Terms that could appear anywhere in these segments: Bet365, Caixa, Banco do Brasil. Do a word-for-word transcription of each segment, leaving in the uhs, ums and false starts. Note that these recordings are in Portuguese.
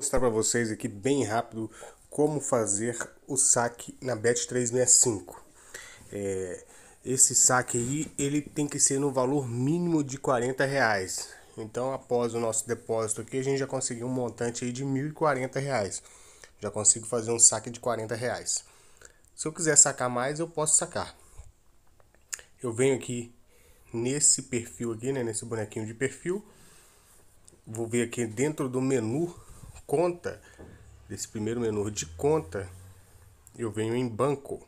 Vou mostrar para vocês aqui bem rápido como fazer o saque na Bet trezentos e sessenta e cinco. É, esse saque aí ele tem que ser no valor mínimo de quarenta reais. Então após o nosso depósito aqui a gente já conseguiu um montante aí de mil e quarenta reais. Já consigo fazer um saque de quarenta reais. Se eu quiser sacar mais eu posso sacar. Eu venho aqui nesse perfil aqui, né, nesse bonequinho de perfil. Vou ver aqui dentro do menu conta, desse primeiro menu de conta, eu venho em banco.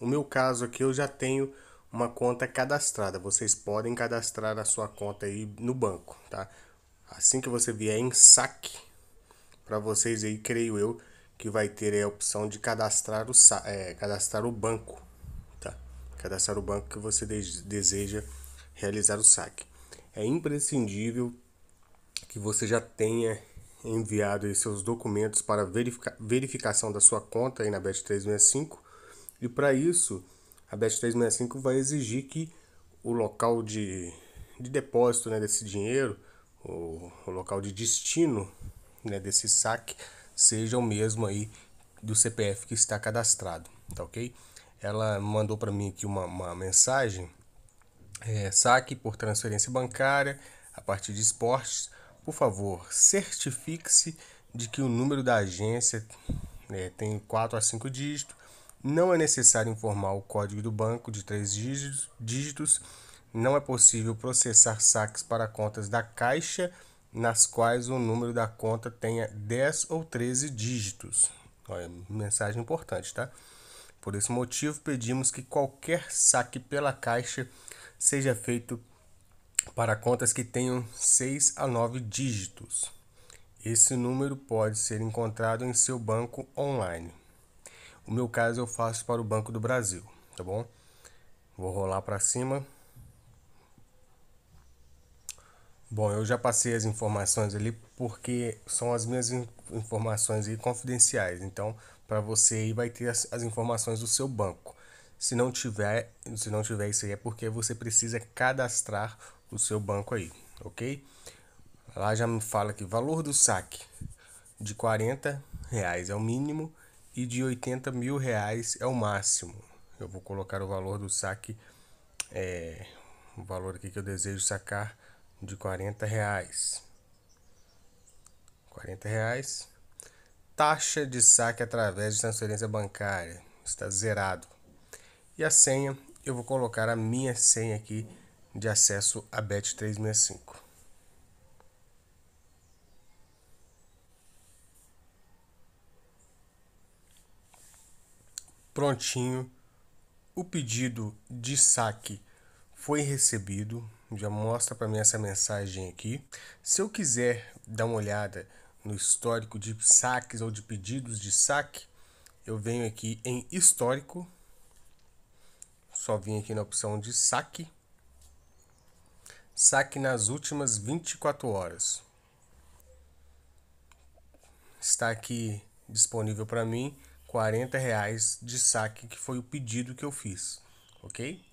No meu caso aqui eu já tenho uma conta cadastrada, vocês podem cadastrar a sua conta aí no banco, tá? Assim que você vier em saque, para vocês aí, creio eu, que vai ter a opção de cadastrar o, é, cadastrar o banco, tá? Cadastrar o banco que você deseja realizar o saque. É imprescindível que você já tenha enviado seus documentos para verifica verificação da sua conta aí na Bet trezentos e sessenta e cinco, e para isso a Bet trezentos e sessenta e cinco vai exigir que o local de, de depósito, né, desse dinheiro, o, o local de destino, né, desse saque seja o mesmo aí do C P F que está cadastrado, tá ok? Ela mandou para mim aqui uma, uma mensagem, é, saque por transferência bancária a partir de esportes. Por favor, certifique-se de que o número da agência, né, tem quatro a cinco dígitos. Não é necessário informar o código do banco de três dígitos. Não é possível processar saques para contas da Caixa nas quais o número da conta tenha dez ou treze dígitos. Olha, mensagem importante, tá? Por esse motivo, pedimos que qualquer saque pela Caixa seja feito para contas que tenham seis a nove dígitos. Esse número pode ser encontrado em seu banco online. O meu caso eu faço para o Banco do Brasil, tá bom? Vou rolar para cima. Bom, eu já passei as informações ali porque são as minhas informações aí confidenciais. Então, para você aí vai ter as, as informações do seu banco. Se não tiver, se não tiver isso aí é porque você precisa cadastrar o seu banco aí, ok? Lá já me fala que valor do saque de quarenta reais é o mínimo e de oitenta mil reais é o máximo. Eu vou colocar o valor do saque, é, o valor aqui que eu desejo sacar de quarenta reais. quarenta reais. Taxa de saque através de transferência bancária está zerado. E a senha, eu vou colocar a minha senha aqui de acesso a Bet trezentos e sessenta e cinco. Prontinho, o pedido de saque foi recebido. Já mostra para mim essa mensagem aqui. Se eu quiser dar uma olhada no histórico de saques ou de pedidos de saque, eu venho aqui em histórico. Só vim aqui na opção de saque. Saque nas últimas vinte e quatro horas. Está aqui disponível para mim quarenta reais de saque, que foi o pedido que eu fiz, ok?